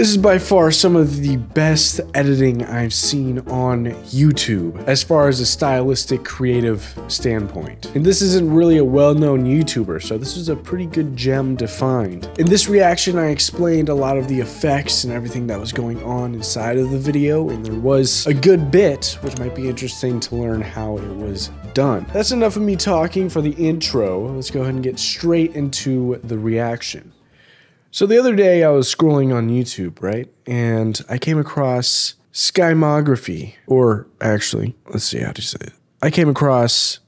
This is by far some of the best editing I've seen on YouTube as far as a stylistic creative standpoint. And this isn't really a well-known YouTuber, so this was a pretty good gem to find. In this reaction, I explained a lot of the effects and everything that was going on inside of the video, and there was a good bit, which might be interesting to learn how it was done. That's enough of me talking for the intro. Let's go ahead and get straight into the reaction. So the other day I was scrolling on YouTube, right? And I came across Skymography, or actually, let's see how to say it. I came across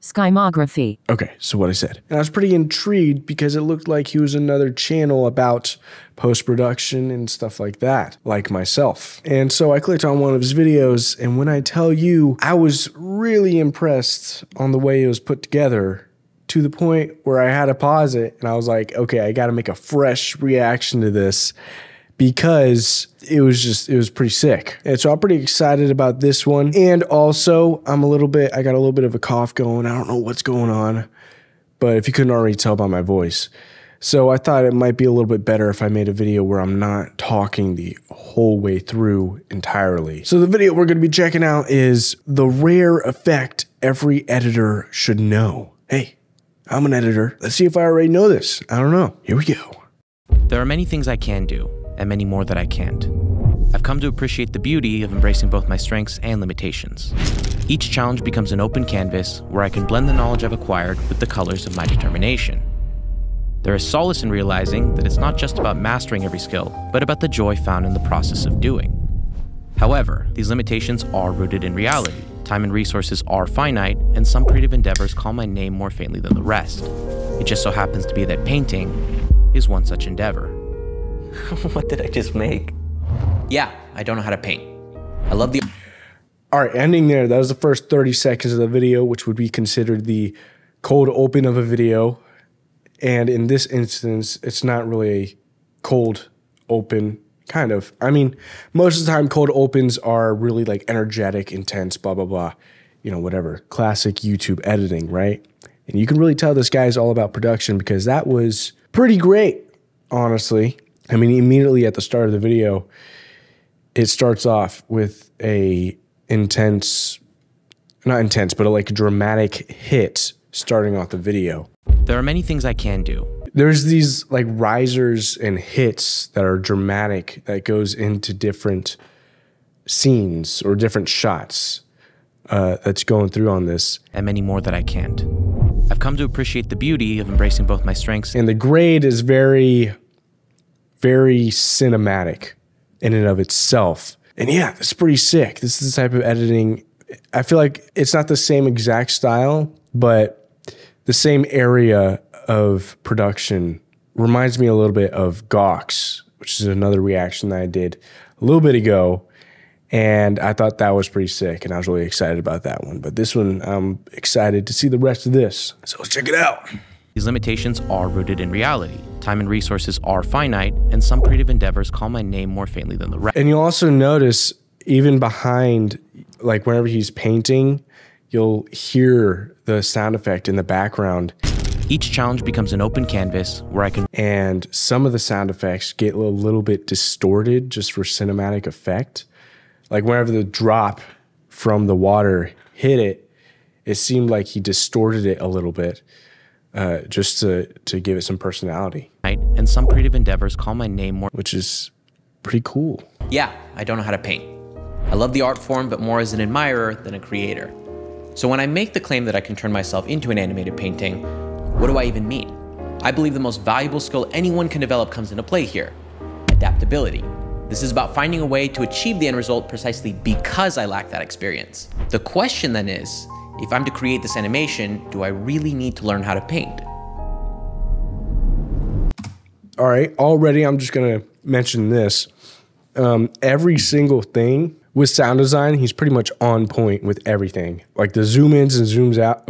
Skymography. Okay, so what I said. And I was pretty intrigued because it looked like he was another channel about post-production and stuff like that, like myself. And so I clicked on one of his videos, and when I tell you, I was really impressed on the way it was put together, to the point where I had to pause it and I was like, okay, I got to make a fresh reaction to this because it was pretty sick. And so I'm pretty excited about this one. And also I got a little bit of a cough going. I don't know what's going on, but if you couldn't already tell by my voice. So I thought it might be a little bit better if I made a video where I'm not talking the whole way through entirely. So the video we're going to be checking out is the rare effect every editor should know. Hey, I'm an editor. Let's see if I already know this. I don't know. Here we go. There are many things I can do, and many more that I can't. I've come to appreciate the beauty of embracing both my strengths and limitations. Each challenge becomes an open canvas where I can blend the knowledge I've acquired with the colors of my determination. There is solace in realizing that it's not just about mastering every skill, but about the joy found in the process of doing. However, these limitations are rooted in reality. Time and resources are finite, and some creative endeavors call my name more faintly than the rest. It just so happens to be that painting is one such endeavor. What did I just make? Yeah, I don't know how to paint. I love the... All right, ending there. That was the first 30 seconds of the video, which would be considered the cold open of a video. And in this instance, it's not really a cold open. Kind of. I mean, most of the time cold opens are really like energetic, intense, blah, blah, blah, you know, whatever. Classic YouTube editing, right? And you can really tell this guy's all about production because that was pretty great, honestly. I mean, immediately at the start of the video, it starts off with a intense, not intense, but a like dramatic hit starting off the video. There are many things I can do. There's these like risers and hits that are dramatic that goes into different scenes or different shots that's going through on this. And many more that I can't. I've come to appreciate the beauty of embracing both my strengths. And the grade is very, very cinematic in and of itself. And yeah, it's pretty sick. This is the type of editing. I feel like it's not the same exact style, but the same area of production reminds me a little bit of Gox, which is another reaction that I did a little bit ago, and I thought that was pretty sick, and I was really excited about that one. But this one, I'm excited to see the rest of this, so let's check it out. These limitations are rooted in reality. Time and resources are finite, and some creative endeavors call my name more faintly than the rest. And you'll also notice, even behind, like whenever he's painting, you'll hear the sound effect in the background. Each challenge becomes an open canvas where I can... And some of the sound effects get a little bit distorted just for cinematic effect. Like whenever the drop from the water hit it, it seemed like he distorted it a little bit just to give it some personality. And some creative endeavors call my name more... Which is pretty cool. Yeah, I don't know how to paint. I love the art form, but more as an admirer than a creator. So when I make the claim that I can turn myself into an animated painting, what do I even mean? I believe the most valuable skill anyone can develop comes into play here, adaptability. This is about finding a way to achieve the end result precisely because I lack that experience. The question then is, if I'm to create this animation, do I really need to learn how to paint? All right, already I'm just gonna mention this. Every single thing with sound design, he's pretty much on point with everything. Like the zoom ins and zooms out.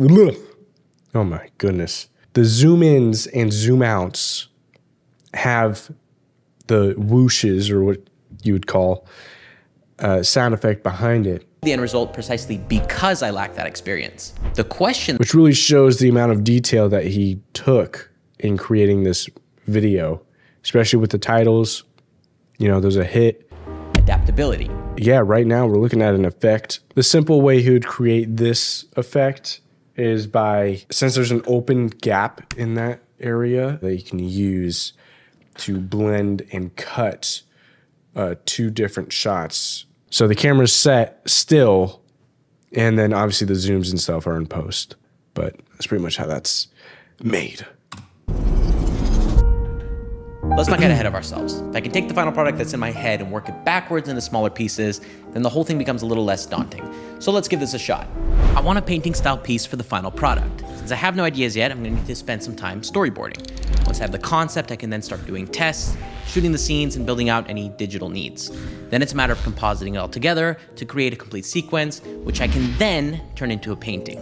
Oh my goodness. The zoom-ins and zoom-outs have the whooshes, or what you would call sound effect behind it. The end result precisely because I lack that experience. The question... Which really shows the amount of detail that he took in creating this video, especially with the titles you know, there's a hit. Adaptability. Yeah, right now we're looking at an effect. The simple way he would create this effect is by, since there's an open gap in that area that you can use to blend and cut two different shots. So the camera's set still, and then obviously the zooms and stuff are in post, but that's pretty much how that's made. Let's not get ahead of ourselves. If I can take the final product that's in my head and work it backwards into smaller pieces, then the whole thing becomes a little less daunting. So let's give this a shot. I want a painting style piece for the final product. Since I have no ideas yet, I'm gonna need to spend some time storyboarding. Once I have the concept, I can then start doing tests, shooting the scenes, and building out any digital needs. Then it's a matter of compositing it all together to create a complete sequence, which I can then turn into a painting.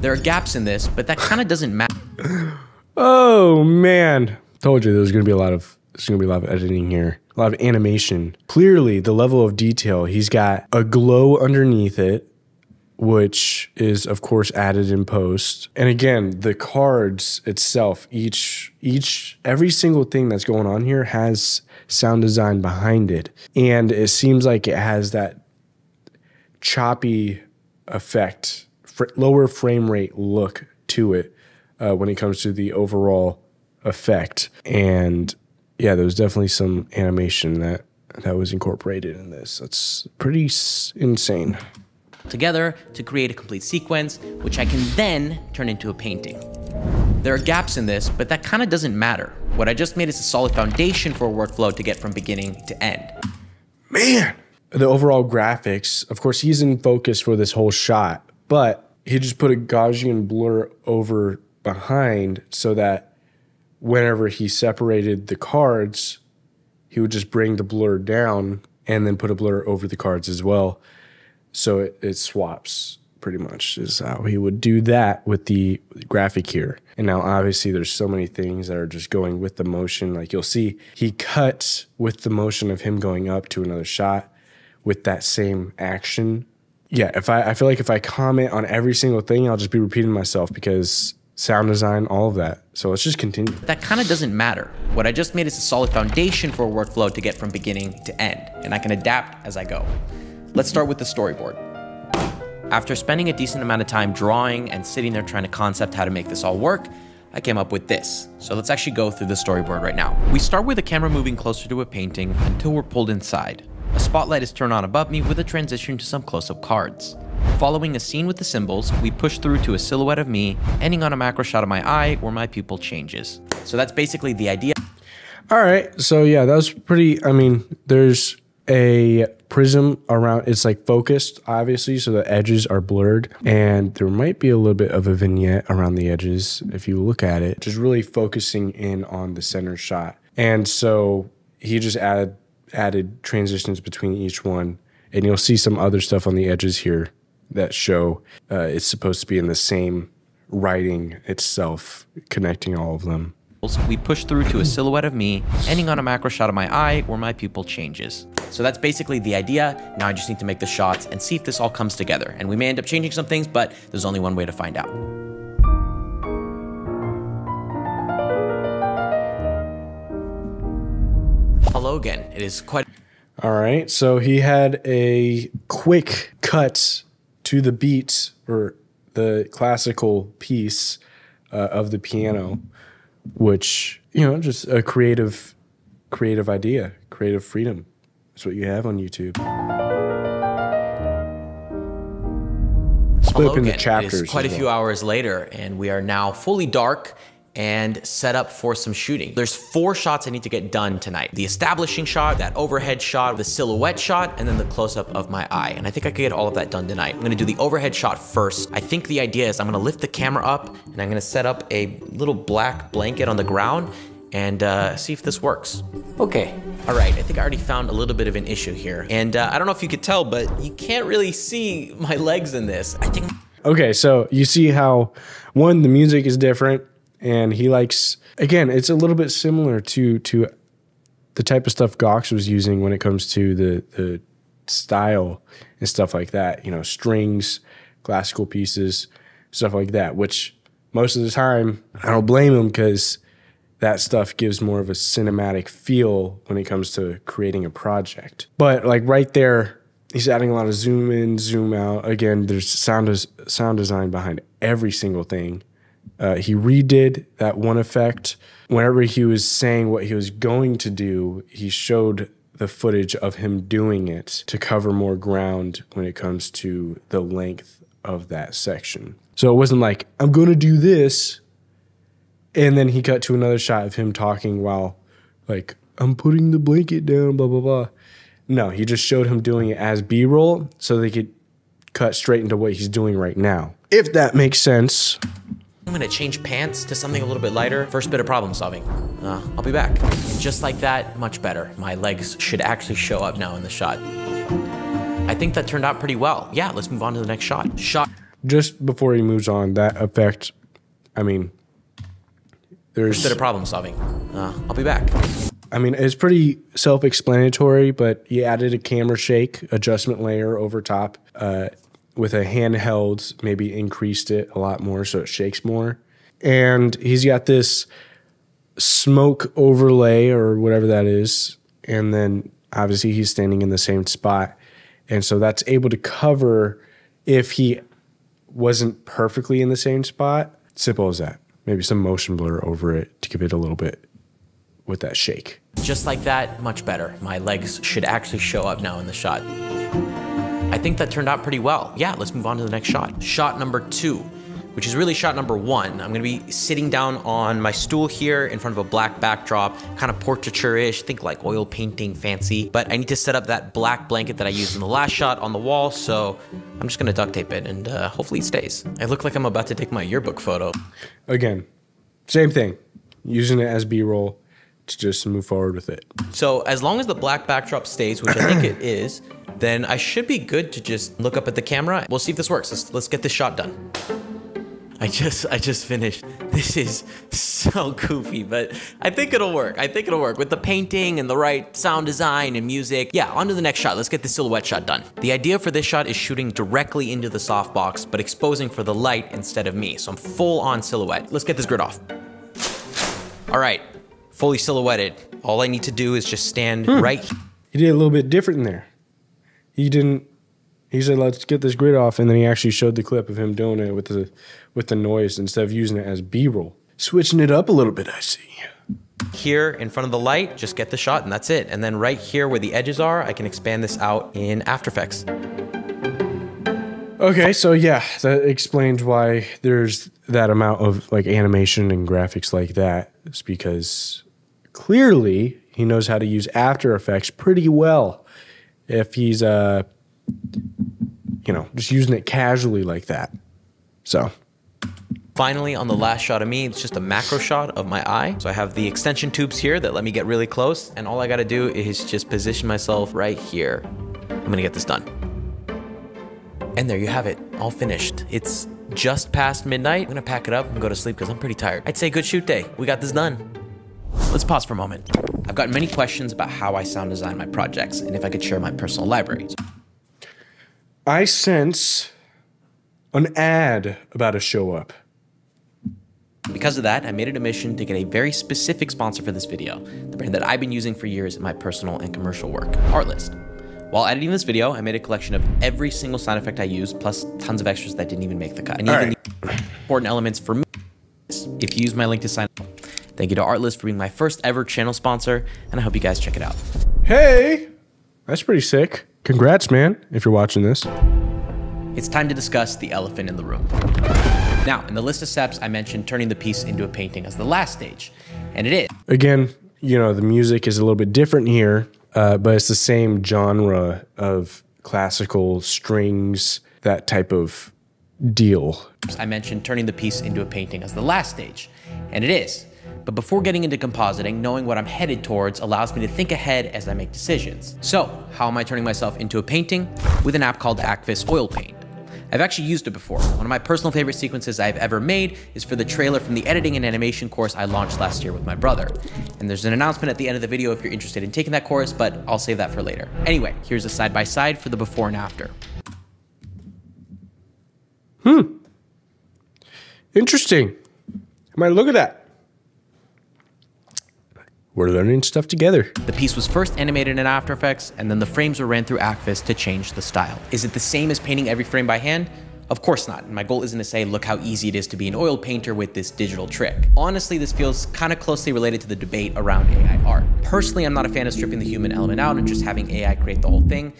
There are gaps in this, but that kind of doesn't matter. Oh man. Told you there's gonna be a lot of editing here. A lot of animation. Clearly the level of detail, he's got a glow underneath it, which is of course added in post. And again, the cards itself, every single thing that's going on here has sound design behind it. And it seems like it has that choppy effect, lower frame rate look to it when it comes to the overall effect. And yeah, there was definitely some animation that was incorporated in this. That's pretty insane. Together to create a complete sequence, which I can then turn into a painting. There are gaps in this, but that kind of doesn't matter. What I just made is a solid foundation for a workflow to get from beginning to end. Man! The overall graphics, of course, he's in focus for this whole shot, but he just put a Gaussian blur over behind so that whenever he separated the cards, he would just bring the blur down and then put a blur over the cards as well. So it swaps pretty much is how he would do that with the graphic here. And now obviously there's so many things that are just going with the motion. Like you'll see he cuts with the motion of him going up to another shot with that same action. Yeah, I feel like if I comment on every single thing, I'll just be repeating myself because sound design, all of that. So let's just continue. That kind of doesn't matter. What I just made is a solid foundation for a workflow to get from beginning to end, and I can adapt as I go. Let's start with the storyboard. After spending a decent amount of time drawing and sitting there trying to concept how to make this all work, I came up with this. So let's actually go through the storyboard right now. We start with the camera moving closer to a painting until we're pulled inside. A spotlight is turned on above me with a transition to some close-up cards. Following a scene with the symbols, we push through to a silhouette of me, ending on a macro shot of my eye where my pupil changes. So that's basically the idea. All right, so yeah, that was pretty, I mean, there's a prism around, it's like focused obviously, so the edges are blurred, and there might be a little bit of a vignette around the edges if you look at it, just really focusing in on the center shot. And so he just added transitions between each one, and you'll see some other stuff on the edges here that show it's supposed to be in the same writing itself, connecting all of them. We push through to a silhouette of me, ending on a macro shot of my eye where my pupil changes. So that's basically the idea. Now I just need to make the shots and see if this all comes together. And we may end up changing some things, but there's only one way to find out. Hello again, it is quite... All right, so he had a quick cut to the beat, or the classical piece of the piano, which, you know, just a creative idea, creative freedom. That's what you have on YouTube. Split up into chapters. It's quite a few hours later, and we are now fully dark and set up for some shooting. There's 4 shots I need to get done tonight. The establishing shot, that overhead shot, the silhouette shot, and then the close-up of my eye. And I think I could get all of that done tonight. I'm gonna do the overhead shot first. I think the idea is I'm gonna lift the camera up and I'm gonna set up a little black blanket on the ground and see if this works. Okay. All right, I think I already found a little bit of an issue here. And I don't know if you could tell, but you can't really see my legs in this. I think. Okay, so you see how, one, the music is different. And he likes, again, it's a little bit similar to the type of stuff Gox was using when it comes to the style and stuff like that. You know, strings, classical pieces, stuff like that, which most of the time I don't blame him because that stuff gives more of a cinematic feel when it comes to creating a project. But like right there, he's adding a lot of zoom in, zoom out. Again, there's sound design behind every single thing. He redid that one effect. Whenever he was saying what he was going to do, he showed the footage of him doing it to cover more ground when it comes to the length of that section. So it wasn't like, I'm going to do this, and then he cut to another shot of him talking while like, I'm putting the blanket down, blah, blah, blah. No, he just showed him doing it as B-roll so they could cut straight into what he's doing right now. If that makes sense. I'm gonna change pants to something a little bit lighter. First bit of problem solving. I'll be back. And just like that, much better. My legs should actually show up now in the shot. I think that turned out pretty well. Yeah, let's move on to the next shot. Just before he moves on, that effect, I mean, there's... First bit of problem solving. I'll be back. I mean, it's pretty self-explanatory, but he added a camera shake adjustment layer over top with a handheld, maybe increased it a lot more so it shakes more. And he's got this smoke overlay or whatever that is. And then obviously he's standing in the same spot. And so that's able to cover if he wasn't perfectly in the same spot. Simple as that. Maybe some motion blur over it to give it a little bit with that shake. Just like that, much better. My legs should actually show up now in the shot. I think that turned out pretty well. Yeah, let's move on to the next shot. Shot number two, which is really shot number one. I'm gonna be sitting down on my stool here in front of a black backdrop, kind of portraiture-ish, think like oil painting, fancy, but I need to set up that black blanket that I used in the last shot on the wall, so I'm just gonna duct tape it and hopefully it stays. I look like I'm about to take my yearbook photo. Again, same thing, using it as B-roll to just move forward with it. So as long as the black backdrop stays, which I think it is, then I should be good to just look up at the camera. We'll see if this works. Let's get this shot done. I just finished. This is so goofy, but I think it'll work. I think it'll work with the painting and the right sound design and music. Yeah, on to the next shot. Let's get the silhouette shot done. The idea for this shot is shooting directly into the softbox, but exposing for the light instead of me. So I'm full on silhouette. Let's get this grid off. All right, fully silhouetted. All I need to do is just stand right here. He did a little bit different in there. He said, let's get this grid off. And then he actually showed the clip of him doing it with the noise instead of using it as B-roll. Switching it up a little bit, I see. Here in front of the light, just get the shot and that's it. And then right here where the edges are, I can expand this out in After Effects. Okay, so yeah, that explains why there's that amount of like animation and graphics like that. It's because clearly he knows how to use After Effects pretty well. If he's, you know, just using it casually like that. So. Finally, on the last shot of me, it's just a macro shot of my eye. So I have the extension tubes here that let me get really close. And all I gotta do is just position myself right here. I'm gonna get this done. And there you have it, all finished. It's just past midnight. I'm gonna pack it up and go to sleep because I'm pretty tired. I'd say good shoot day. We got this done. Let's pause for a moment. I've gotten many questions about how I sound design my projects and if I could share my personal library. I sense an ad about to show up. Because of that, I made it a mission to get a very specific sponsor for this video, the brand that I've been using for years in my personal and commercial work, Artlist. While editing this video, I made a collection of every single sound effect I used, plus tons of extras that didn't even make the cut. And even the important elements for me, if you use my link to sign up. Thank you to Artlist for being my first ever channel sponsor, and I hope you guys check it out. Hey, that's pretty sick. Congrats, man, if you're watching this. It's time to discuss the elephant in the room. Now, in the list of steps, I mentioned turning the piece into a painting as the last stage, and it is. Again, you know, the music is a little bit different here, but it's the same genre of classical strings, that type of deal. I mentioned turning the piece into a painting as the last stage, and it is. But before getting into compositing, knowing what I'm headed towards allows me to think ahead as I make decisions. So how am I turning myself into a painting? With an app called Akvis OilPaint. I've actually used it before. One of my personal favorite sequences I've ever made is for the trailer from the editing and animation course I launched last year with my brother. And there's an announcement at the end of the video if you're interested in taking that course, but I'll save that for later. Anyway, here's a side-by-side for the before and after. Interesting. I might look at that. We're learning stuff together. The piece was first animated in After Effects, and then the frames were ran through Akvis to change the style. Is it the same as painting every frame by hand? Of course not, and my goal isn't to say, look how easy it is to be an oil painter with this digital trick. Honestly, this feels kind of closely related to the debate around AI art. Personally, I'm not a fan of stripping the human element out and just having AI create the whole thing.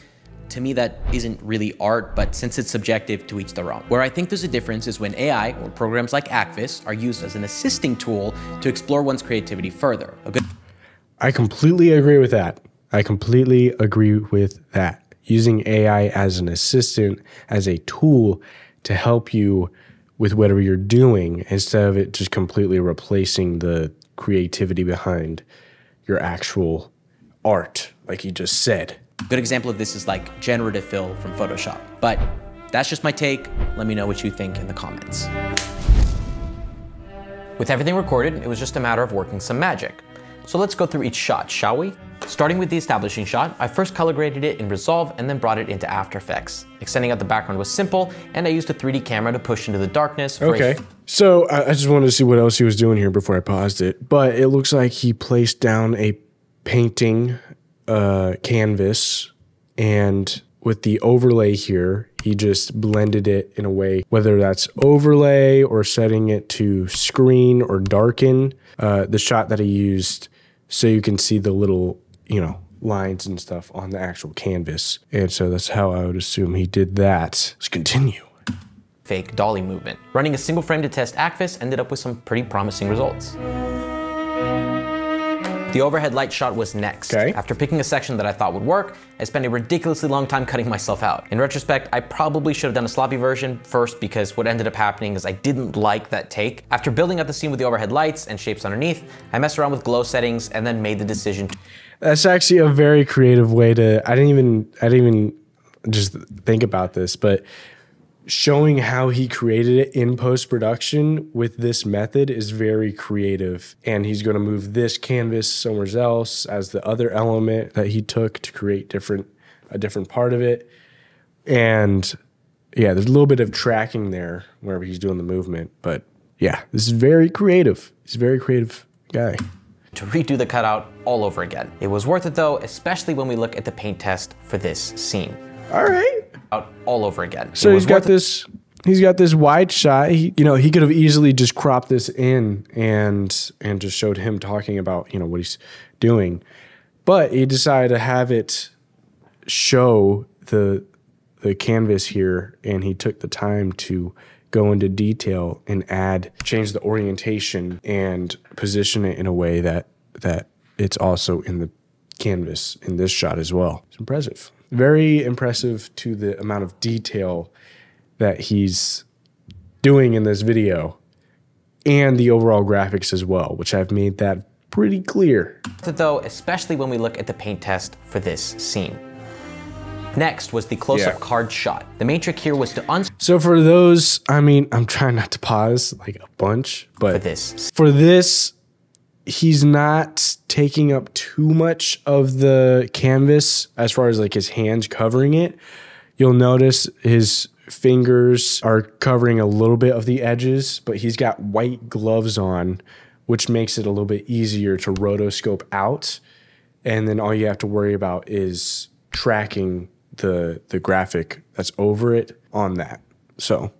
To me, that isn't really art, but since it's subjective, to each their own. Where I think there's a difference is when AI, or programs like Akvis, are used as an assisting tool to explore one's creativity further. I completely agree with that. Using AI as an assistant, as a tool to help you with whatever you're doing, instead of it just completely replacing the creativity behind your actual art, like he just said. A good example of this is like generative fill from Photoshop. But that's just my take. Let me know what you think in the comments. With everything recorded, it was just a matter of working some magic. So let's go through each shot, shall we? Starting with the establishing shot, I first color graded it in Resolve and then brought it into After Effects. Extending out the background was simple, and I used a 3D camera to push into the darkness. Okay, so I just wanted to see what else he was doing here before I paused it, but it looks like he placed down a painting canvas, and with the overlay here, he just blended it in a way, whether that's overlay or setting it to screen or darken. The shot that he used, so you can see the little, you know, lines and stuff on the actual canvas. And so that's how I would assume he did that. Let's continue. Fake dolly movement. Running a single frame to test Akvis ended up with some pretty promising results. The overhead light shot was next. Okay. After picking a section that I thought would work, I spent a ridiculously long time cutting myself out. In retrospect, I probably should have done a sloppy version first, because what ended up happening is I didn't like that take. After building up the scene with the overhead lights and shapes underneath, I messed around with glow settings and then made the decision. That's actually a very creative way to, I didn't even just think about this, but showing how he created it in post-production with this method is very creative. And he's going to move this canvas somewhere else as the other element that he took to create a different part of it. And yeah, there's a little bit of tracking there wherever he's doing the movement. But yeah, this is very creative. He's a very creative guy. To redo the cutout all over again. It was worth it though, especially when we look at the paint test for this scene. All right. All over again. So he's got this wide shot. He, you know, he could have easily just cropped this in and just showed him talking about, you know, what he's doing, but he decided to have it show the canvas here, and he took the time to go into detail and change the orientation and position it in a way that it's also in the canvas in this shot as well. It's impressive. Very impressive to the amount of detail that he's doing in this video and the overall graphics as well, which I've made that pretty clear. Though, especially when we look at the paint test for this scene. Next was the close-up card shot. The main trick here was to So for those, I mean, I'm trying not to pause like a bunch, but for this, he's not taking up too much of the canvas as far as like his hands covering it. You'll notice his fingers are covering a little bit of the edges, but he's got white gloves on, which makes it a little bit easier to rotoscope out. And then all you have to worry about is tracking the graphic that's over it on that. So.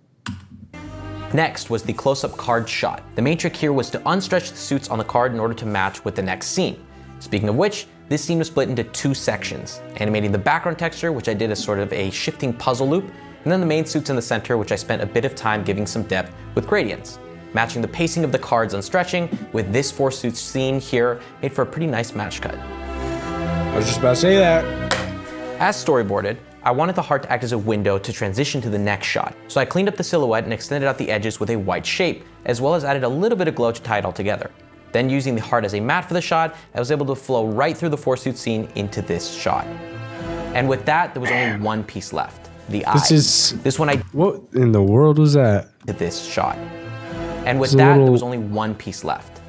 Next was the close-up card shot. The main trick here was to unstretch the suits on the card in order to match with the next scene. Speaking of which, this scene was split into two sections, animating the background texture, which I did as sort of a shifting puzzle loop, and then the main suits in the center, which I spent a bit of time giving some depth with gradients. Matching the pacing of the cards unstretching with this four-suit scene here made for a pretty nice match cut. I was just about to say that. As storyboarded, I wanted the heart to act as a window to transition to the next shot. So I cleaned up the silhouette and extended out the edges with a white shape, as well as added a little bit of glow to tie it all together. Then using the heart as a mat for the shot, I was able to flow right through the four-suit scene into this shot. And with that, there was only one piece left, the eye. What in the world was that? To this shot. And with that, there was only one piece left.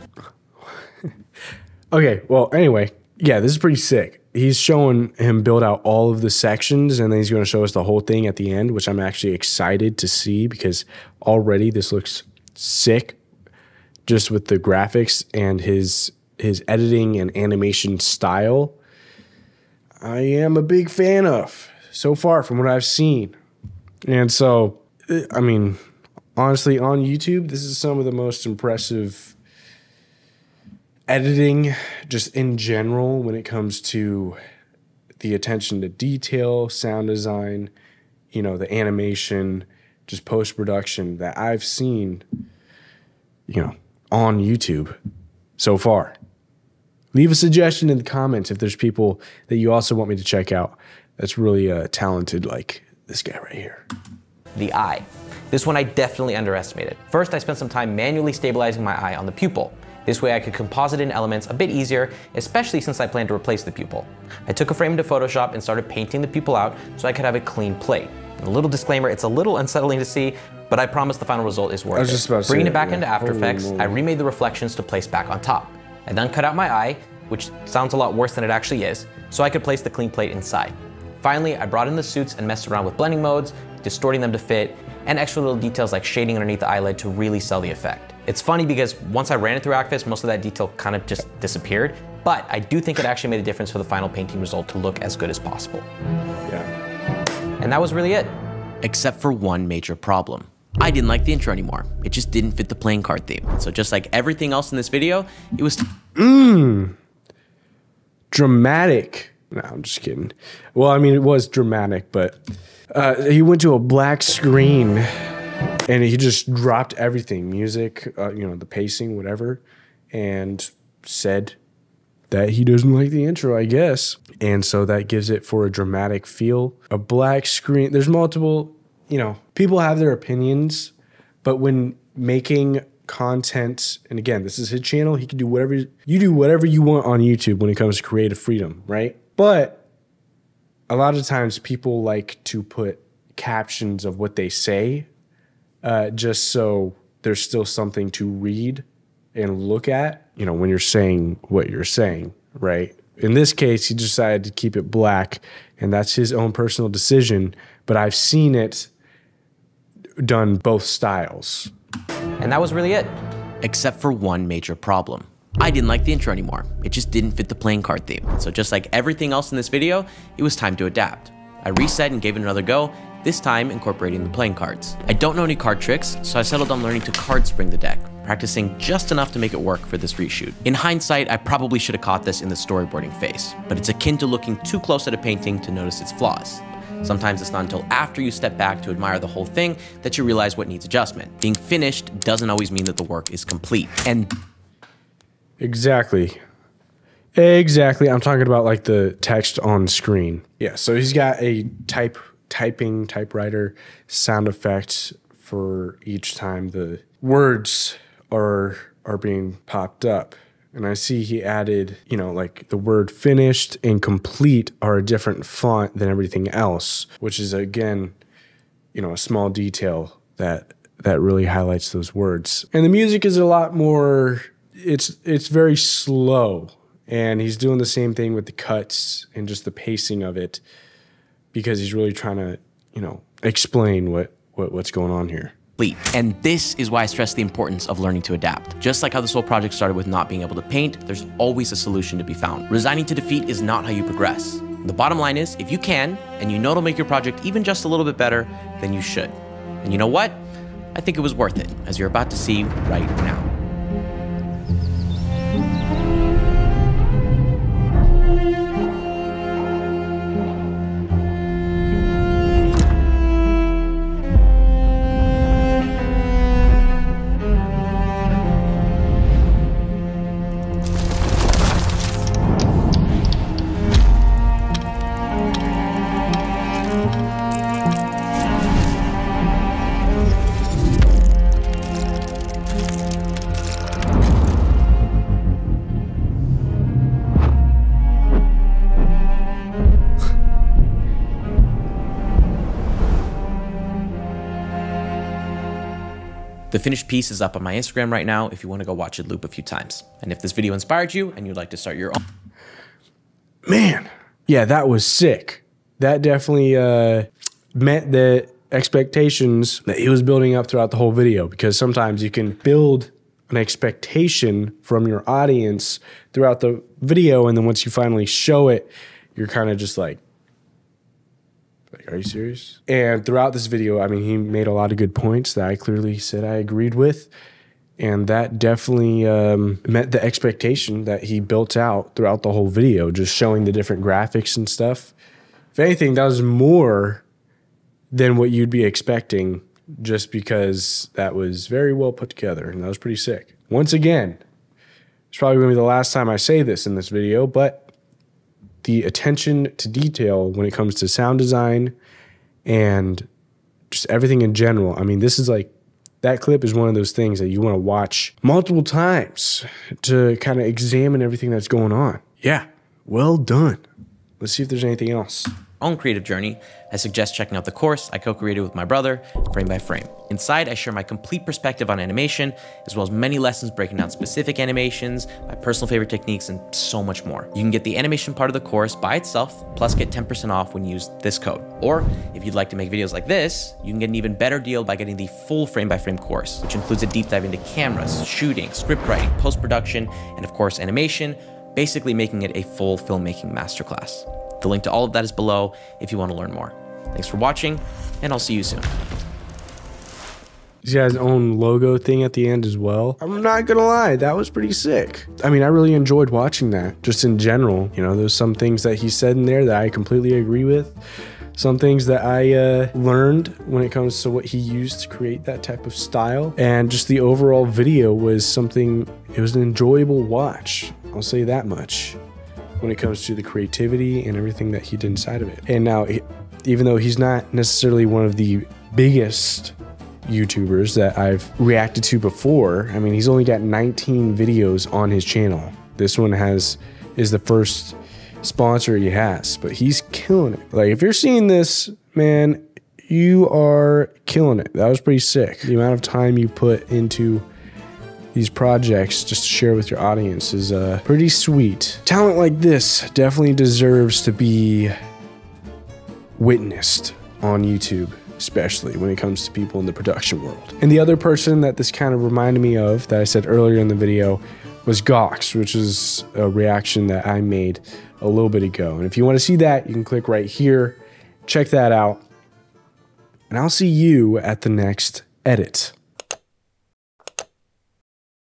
Okay, well, anyway, yeah, this is pretty sick. He's showing him build out all of the sections, and then he's going to show us the whole thing at the end, which I'm actually excited to see, because already this looks sick just with the graphics and his his editing and animation style, I am a big fan of so far from what I've seen. And so, I mean, honestly, on YouTube, this is some of the most impressive editing just in general when it comes to the attention to detail, sound design, you know, the animation, just post-production that I've seen, you know, on YouTube so far. Leave a suggestion in the comments if there's people that you also want me to check out that's really talented, like this guy right here. The eye. This one I definitely underestimated. First, I spent some time manually stabilizing my eye on the pupil. This way I could composite in elements a bit easier, especially since I planned to replace the pupil. I took a frame into Photoshop and started painting the pupil out so I could have a clean plate. And a little disclaimer, it's a little unsettling to see, but I promise the final result is worth it. Bringing it back into After Effects, I remade the reflections to place back on top. I then cut out my eye, which sounds a lot worse than it actually is, so I could place the clean plate inside. Finally, I brought in the suits and messed around with blending modes, distorting them to fit, and extra little details like shading underneath the eyelid to really sell the effect. It's funny because once I ran it through Akvis, most of that detail kind of just disappeared, but I do think it actually made a difference for the final painting result to look as good as possible. Yeah. And that was really it. Except for one major problem. I didn't like the intro anymore. It just didn't fit the playing card theme. So just like everything else in this video, it was dramatic. No, I'm just kidding. Well, I mean, it was dramatic, but he went to a black screen and he just dropped everything, music, you know, the pacing, whatever, and said that he doesn't like the intro, I guess. And so that gives it for a dramatic feel. A black screen, there's multiple, you know, people have their opinions, but when making content, and again, this is his channel, he can do whatever, you do whatever you want on YouTube when it comes to creative freedom, right? But a lot of times people like to put captions of what they say just so there's still something to read and look at, you know, when you're saying what you're saying, right? In this case, he decided to keep it black, and that's his own personal decision, but I've seen it done both styles. And that was really it. Except for one major problem. I didn't like the intro anymore. It just didn't fit the playing card theme. So just like everything else in this video, it was time to adapt. I reset and gave it another go, this time incorporating the playing cards. I don't know any card tricks, so I settled on learning to card spring the deck, practicing just enough to make it work for this reshoot. In hindsight, I probably should have caught this in the storyboarding phase, but it's akin to looking too close at a painting to notice its flaws. Sometimes it's not until after you step back to admire the whole thing that you realize what needs adjustment. Being finished doesn't always mean that the work is complete. And exactly. I'm talking about like the text on screen. Yeah, so he's got a typewriter sound effect for each time the words are being popped up. And I see he added, you know, like the word finished and complete are a different font than everything else, which is, again, you know, a small detail that really highlights those words. And the music is a lot more, it's very slow. And he's doing the same thing with the cuts and just the pacing of it because he's really trying to, you know, explain what's going on here. And this is why I stress the importance of learning to adapt. Just like how this whole project started with not being able to paint, there's always a solution to be found. Resigning to defeat is not how you progress. The bottom line is, if you can, and you know it'll make your project even just a little bit better, then you should. And you know what? I think it was worth it, as you're about to see right now. The finished piece is up on my Instagram right now if you want to go watch it loop a few times. And if this video inspired you and you'd like to start your own... Man, yeah, that was sick. That definitely met the expectations that he was building up throughout the whole video, because sometimes you can build an expectation from your audience throughout the video, and then once you finally show it, you're kind of just like, are you serious? And throughout this video, I mean, he made a lot of good points that I clearly said I agreed with, and that definitely met the expectation that he built out throughout the whole video, just showing the different graphics and stuff. If anything, that was more than what you'd be expecting, just because that was very well put together, and that was pretty sick. Once again, it's probably going to be the last time I say this in this video, but the attention to detail when it comes to sound design and just everything in general, I mean, this is like, that clip is one of those things that you want to watch multiple times to kind of examine everything that's going on. Yeah, well done. Let's see if there's anything else. Own creative journey, I suggest checking out the course I co-created with my brother, Frame by Frame. Inside, I share my complete perspective on animation, as well as many lessons breaking down specific animations, my personal favorite techniques, and so much more. You can get the animation part of the course by itself, plus get 10% off when you use this code. Or if you'd like to make videos like this, you can get an even better deal by getting the full Frame by Frame course, which includes a deep dive into cameras, shooting, script writing, post-production, and of course animation, basically making it a full filmmaking masterclass. The link to all of that is below if you want to learn more. Thanks for watching, and I'll see you soon. He's got his own logo thing at the end as well. I'm not gonna lie, that was pretty sick. I mean, I really enjoyed watching that, just in general. You know, there's some things that he said in there that I completely agree with. Some things that I learned when it comes to what he used to create that type of style. And just the overall video was something, it was an enjoyable watch. I'll say that much. When it comes to the creativity and everything that he did inside of it. And now, even though he's not necessarily one of the biggest YouTubers that I've reacted to before, I mean, he's only got 19 videos on his channel. This one is the first sponsor he has, but he's killing it. Like, if you're seeing this, man, you are killing it. That was pretty sick. The amount of time you put into these projects just to share with your audience is pretty sweet. Talent like this definitely deserves to be witnessed on YouTube, especially when it comes to people in the production world. And the other person that this kind of reminded me of that I said earlier in the video was Gox, which is a reaction that I made a little bit ago. And if you want to see that, you can click right here, check that out, and I'll see you at the next edit.